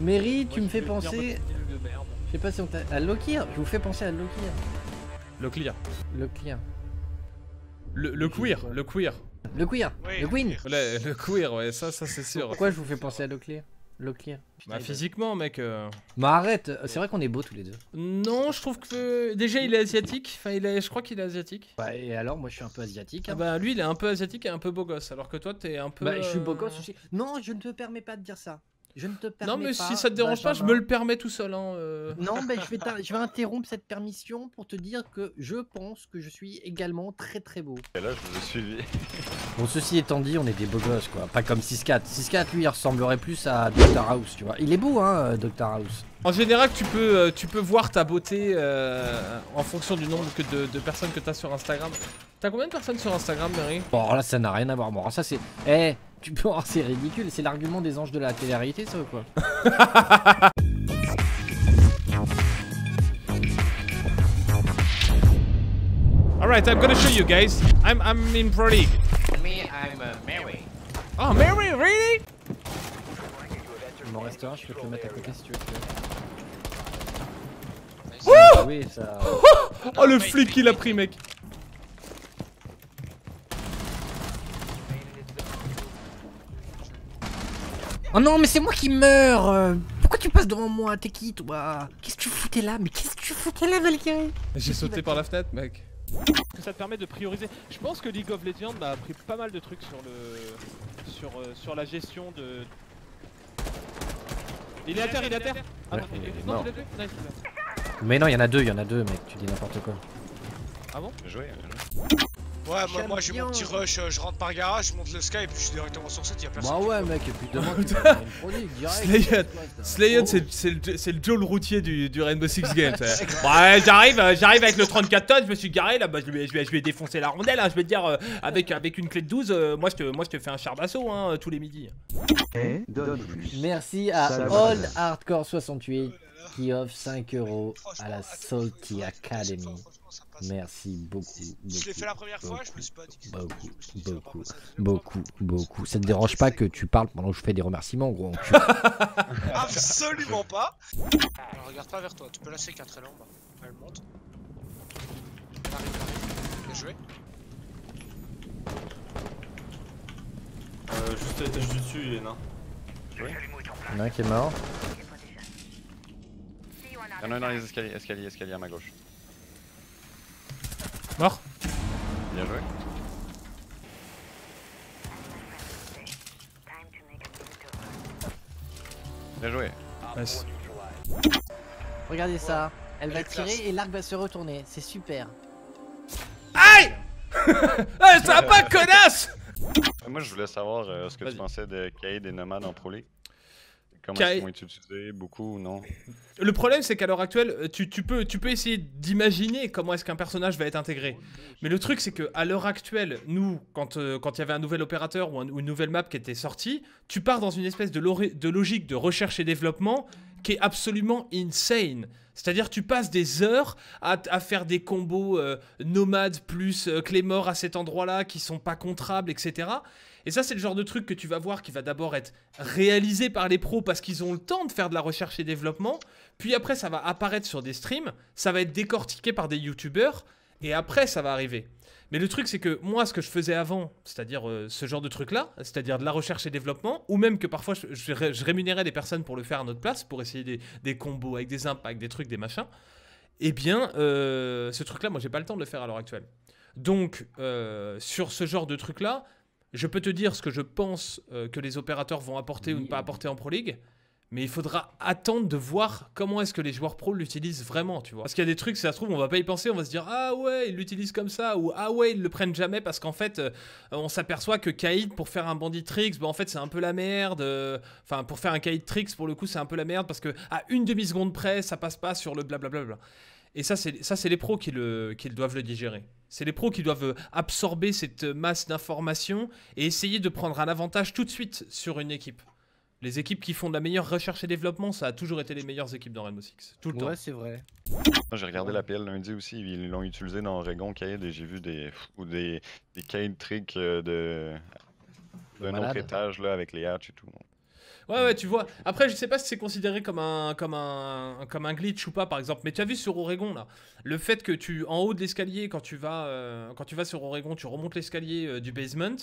Mary, tu me fais penser... Je sais pas si on t'a... À Lokir. Je vous fais penser à Lokir. Lokir. Lokir. Le queer. Le queer. Le queer. Oui. Le queen. Le queer, ouais, ça c'est sûr. Pourquoi je vous fais penser à Lokir? Lokir. Bah physiquement mec. Bah arrête, c'est vrai qu'on est beaux tous les deux. Non, je trouve que déjà il est asiatique, enfin je crois qu'il est asiatique. Bah et alors moi je suis un peu asiatique. Hein. Ah bah lui il est un peu asiatique et un peu beau gosse, alors que toi t'es un peu... Bah je suis beau gosse aussi. Non, je ne te permets pas de dire ça. Je ne te permets pas. Non mais si ça te dérange pas, je me le permets tout seul. Hein, Non mais je vais interrompre cette permission pour te dire que je pense que je suis également très très beau. Et là je vous ai suivi. Bon, ceci étant dit, on est des beaux gosses quoi, pas comme 6-4. 6-4 lui il ressemblerait plus à Doctor House, tu vois. Il est beau hein, Doctor House. En général, tu peux voir ta beauté en fonction du nombre de personnes que t'as sur Instagram. T'as combien de personnes sur Instagram, Mary? Bon, là ça n'a rien à voir, bon, ça c'est... Eh, tu peux... Oh, c'est ridicule, c'est l'argument des anges de la télé-réalité ça ou quoi? Alright, I'm gonna show you guys. I'm M3ry. Me, I'm Mary. Oh, Mary, really? Il m'en reste un, je peux te le mettre à côté si tu veux. Wouh! Oui, ça... Oh, le flic qu'il a pris, mec. Oh non, mais c'est moi qui meurs! Pourquoi tu passes devant moi? T'es qui toi? Qu'est-ce que tu foutais là? Mais qu'est-ce que tu foutais là, Valkyrie? J'ai sauté par la fenêtre, mec. Ça te permet de prioriser. Je pense que League of Legends m'a appris pas mal de trucs sur le... sur la gestion de... Il est à terre, il est à terre! Ah non, non, tu l'as tué? Nice. Mais non, il y en a deux, mec, tu dis n'importe quoi. Ah bon? Bien joué, bien joué. Ouais, moi j'ai mon petit rush, je rentre par garage, je monte le sky et puis je suis directement sur site, y'a personne. Bah ouais, mec, et puis demain tu vas une prolique direct. Slayon, c'est le Joel routier du Rainbow Six Games. Ouais, j'arrive avec le 34 tonnes, je me suis garé là, bah je vais défoncer la rondelle, hein, je vais te dire, avec une clé de 12, moi je te fais un char d'assaut hein, tous les midis. Merci à All Hardcore 68 qui offre 5 € à la Salty Academy. Merci beaucoup. Je l'ai fait la première fois, je me suis pas dit que c'était beaucoup. Ça te dérange pas que tu parles pendant que je fais des remerciements, gros? Absolument pas. Alors, regarde pas vers toi, tu peux la C4, elle est en bas. Elle monte. Elle arrive, bien joué. Juste à l'étage du dessus, il est nain. Il y en a un qui est mort. Il y en a un dans les escaliers à ma gauche. Mort. Bien joué. Bien joué. Nice. Regardez ça. Elle va tirer et l'arc va se retourner. C'est super. Aïe. Hey, ça va pas, connasse. Moi je voulais savoir ce que tu pensais de Kaid et Nomad en Pro League. Comment ils vont être utilisés, beaucoup ou non? Le problème c'est qu'à l'heure actuelle, tu peux essayer d'imaginer comment est-ce qu'un personnage va être intégré. Mais le truc c'est qu'à l'heure actuelle, nous, quand il y avait un nouvel opérateur ou une nouvelle map qui était sortie, tu pars dans une espèce de logique de recherche et développement qui est absolument insane. C'est-à-dire tu passes des heures à faire des combos nomades plus Claymore à cet endroit-là qui sont pas contrables, etc. Et ça c'est le genre de truc que tu vas voir qui va d'abord être réalisé par les pros parce qu'ils ont le temps de faire de la recherche et développement. Puis après ça va apparaître sur des streams, ça va être décortiqué par des youtubeurs et après ça va arriver. Mais le truc c'est que moi ce que je faisais avant, c'est-à-dire ce genre de truc là, c'est-à-dire de la recherche et développement, ou même que parfois je rémunérais des personnes pour le faire à notre place, pour essayer des combos avec des impacts, des trucs, des machins, eh bien ce truc là moi j'ai pas le temps de le faire à l'heure actuelle. Donc sur ce genre de truc là, je peux te dire ce que je pense que les opérateurs vont apporter ou ne pas apporter en Pro League, mais il faudra attendre de voir comment est-ce que les joueurs pros l'utilisent vraiment, tu vois. Parce qu'il y a des trucs, si ça se trouve, on va pas y penser, on va se dire « Ah ouais, ils l'utilisent comme ça » ou « Ah ouais, ils le prennent jamais » parce qu'en fait, on s'aperçoit que Kaid, pour faire un Bandit Tricks, bah, en fait, c'est un peu la merde. Enfin, pour faire un Kaid Tricks, pour le coup, c'est un peu la merde parce que à une demi-seconde près, ça passe pas sur le blablabla. Et ça, c'est les pros qui doivent le digérer. C'est les pros qui doivent absorber cette masse d'informations et essayer de prendre un avantage tout de suite sur une équipe. Les équipes qui font de la meilleure recherche et développement, ça a toujours été les meilleures équipes dans Rainbow Six. Tout le temps. Ouais, c'est vrai. J'ai regardé la PL lundi aussi, ils l'ont utilisé dans Oregon, Kaid, et j'ai vu des Kaid tricks d'un autre étage là, avec les hatchs et tout. Ouais, tu vois. Après, je sais pas si c'est considéré comme un glitch ou pas, par exemple. Mais tu as vu sur Oregon, là, le fait que tu, en haut de l'escalier, quand tu vas sur Oregon, tu remontes l'escalier du basement,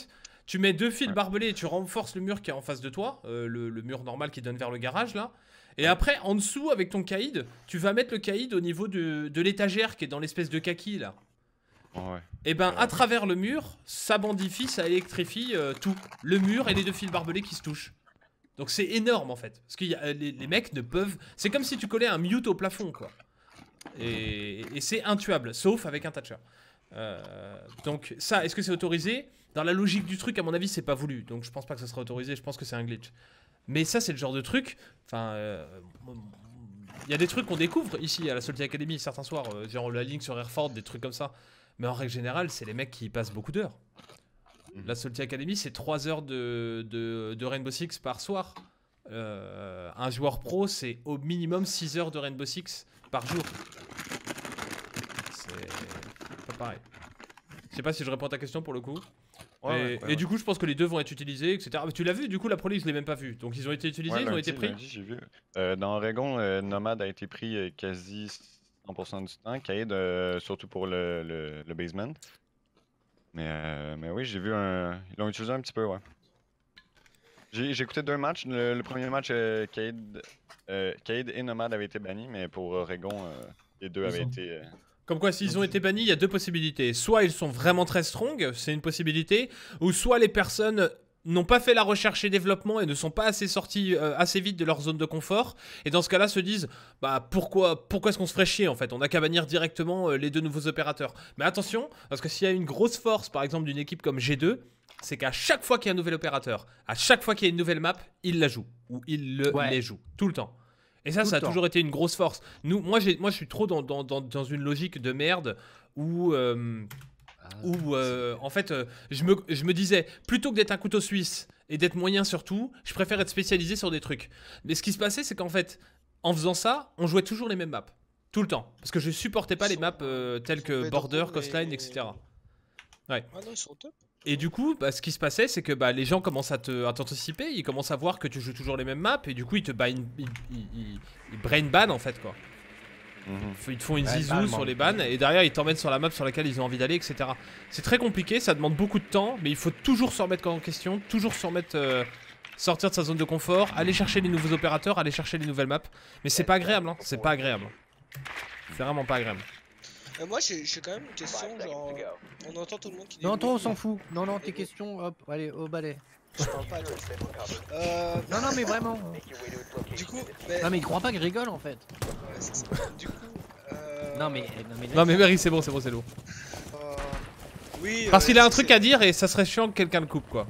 tu mets deux fils barbelés et tu renforces le mur qui est en face de toi, le mur normal qui donne vers le garage, là. Et après, en dessous, avec ton Kaid, tu vas mettre le Kaid au niveau de l'étagère qui est dans l'espèce de kaki, là. Ouais. Et ben, à travers le mur, ça bandifie, ça électrifie tout. Le mur et les deux fils barbelés qui se touchent. Donc c'est énorme en fait. Parce que les mecs ne peuvent... C'est comme si tu collais un mute au plafond, quoi. Et c'est intuable, sauf avec un Thatcher. Donc ça, est-ce que c'est autorisé? Dans la logique du truc, à mon avis, c'est pas voulu. Donc je pense pas que ça sera autorisé, je pense que c'est un glitch. Mais ça, c'est le genre de truc... Enfin... il y a des trucs qu'on découvre ici à la Salty Academy certains soirs. Genre la ligne sur Airford, des trucs comme ça. Mais en règle générale, c'est les mecs qui y passent beaucoup d'heures. La Salty Academy, c'est 3 heures de Rainbow Six par soir. Un joueur pro, c'est au minimum 6 heures de Rainbow Six par jour. C'est pas pareil. Je sais pas si je réponds à ta question pour le coup. Ouais, et du coup, je pense que les deux vont être utilisés, etc. Ah, mais tu l'as vu, du coup, la Prolix, je l'ai même pas vu. Donc, ils ont été utilisés, ouais, ils ont été pris. J'ai vu. Dans Oregon, Nomad a été pris quasi 100% du temps. Kaid, surtout pour le basement. Mais oui, j'ai vu un... Ils l'ont utilisé un petit peu, ouais. J'ai écouté deux matchs. Le premier match, Kaid et Nomad avaient été bannis, mais pour Oregon, les deux avaient été... Comme quoi, s'ils ont été bannis, il y a deux possibilités. Soit ils sont vraiment très strong, c'est une possibilité, ou soit les personnes n'ont pas fait la recherche et développement et ne sont pas assez sortis assez vite de leur zone de confort. Et dans ce cas-là, se disent bah pourquoi est-ce qu'on se ferait chier en fait? On n'a qu'à bannir directement les deux nouveaux opérateurs. Mais attention, parce que s'il y a une grosse force, par exemple d'une équipe comme G2, c'est qu'à chaque fois qu'il y a un nouvel opérateur, à chaque fois qu'il y a une nouvelle map, ils la jouent ou ils les jouent tout le temps. Et ça, ça a toujours été une grosse force. Nous, moi, je suis trop dans une logique de merde où... en fait, je me disais, plutôt que d'être un couteau suisse et d'être moyen sur tout, je préfère être spécialisé sur des trucs. Mais ce qui se passait, c'est qu'en fait, en faisant ça, on jouait toujours les mêmes maps. Tout le temps. Parce que je supportais pas les maps telles que Border, Coastline, etc. Ouais. Ah non, ils sont top. Et du coup, bah, ce qui se passait, c'est que bah, les gens commencent à t'anticiper, ils commencent à voir que tu joues toujours les mêmes maps, et du coup, ils te brain ban en fait, quoi. Ils te font une zizou sur les bans, et derrière, ils t'emmènent sur la map sur laquelle ils ont envie d'aller, etc. C'est très compliqué, ça demande beaucoup de temps, mais il faut toujours se remettre en question, toujours se remettre, sortir de sa zone de confort, aller chercher les nouveaux opérateurs, aller chercher les nouvelles maps. Mais c'est pas agréable, hein, c'est pas agréable. C'est vraiment pas agréable. Moi j'ai quand même une question, genre on entend tout le monde qui dit... Non, toi on s'en fout, non tes questions, hop, allez au balai. Je parle pas, non mais vraiment. Du coup, mais... Non mais il croit pas que je rigole en fait. Du coup, Non mais Mary, c'est bon, c'est lourd. Oui, parce qu'il a un truc à dire et ça serait chiant que quelqu'un le coupe, quoi.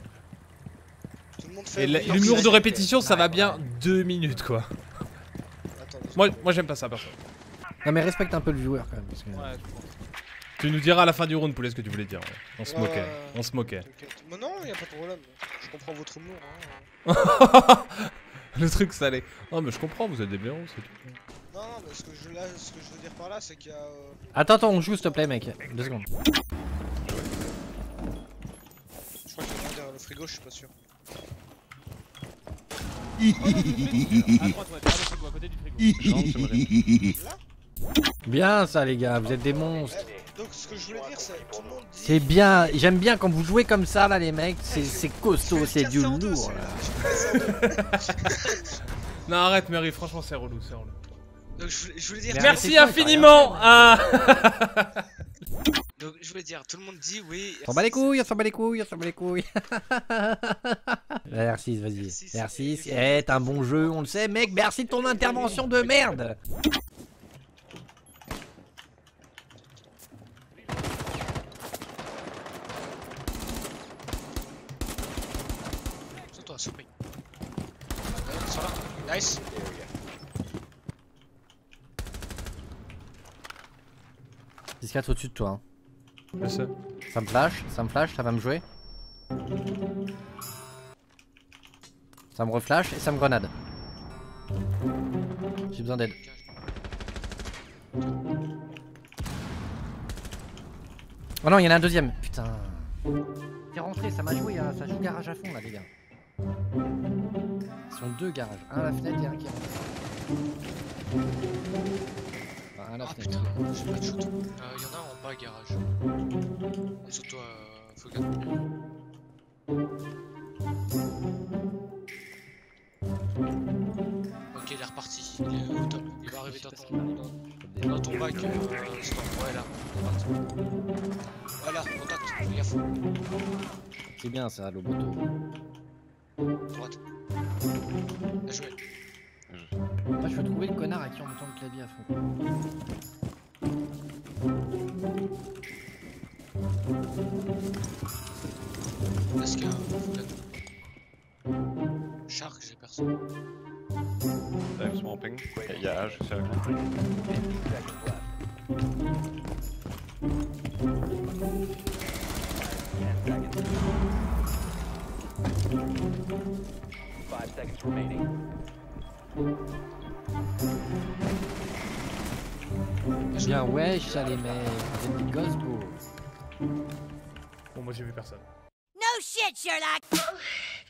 Tout le monde fait... Et l'humour de répétition, ça va bien 2 minutes, quoi. Moi j'aime pas ça, parfois. Non mais respecte un peu le viewer quand même parce que... Ouais, tu nous diras à la fin du round, Poulet, ce que tu voulais dire. On se moquait, on se moquait. Mais non, y a pas de problème, je comprends votre humour. Hein. Le truc salé. Non mais je comprends, vous êtes des blaireaux, c'est tout. Non mais ce que je veux dire par là, c'est qu'il y a... Attends, on joue s'il te plaît mec, 2 secondes. Je crois qu'il y a rien derrière le frigo, je suis pas sûr. Bien ça les gars, vous êtes des monstres. Donc ce que je voulais dire, c'est tout le monde dit... C'est bien, j'aime bien quand vous jouez comme ça là les mecs, c'est costaud, c'est du lourd là. Non arrête Mary, franchement c'est relou, c'est relou. Donc je voulais dire... Merci infiniment à... Donc je voulais dire, tout le monde dit oui... On s'en bat les couilles, on s'en bat les couilles, on s'en bat les couilles. La R6, vas-y. R6, est un bon jeu, on le sait mec, merci de ton intervention de merde. Nice. Discrète au-dessus de toi. Hein. Ça me flash, ça va me jouer. Ça me reflash et ça me grenade. J'ai besoin d'aide. Oh non, il y en a un deuxième. Putain. T'es rentré, ça m'a joué, ça joue garage à fond là les gars. sont deux garages, un à la fenêtre et un qui rentre. Enfin, un à la fenêtre. Putain, j'ai pas de shoot. Il y en a un en bas garage. Et surtout, faut garder. Ok, il est reparti, il est au top. Il va arriver dans ton bac. Ouais, là, voilà, contact, fais gaffe. C'est bien ça, le moto. Droite. Bien joué. Moi je veux trouver le connard à qui on entend le clavier à fond. Parce que... Shark, j'ai personne. I'm swamping. Yeah, je suis avec lui. Bien ouais, j'allais mais vous êtes des gosses beaux. Bon moi j'ai vu personne. No shit Sherlock.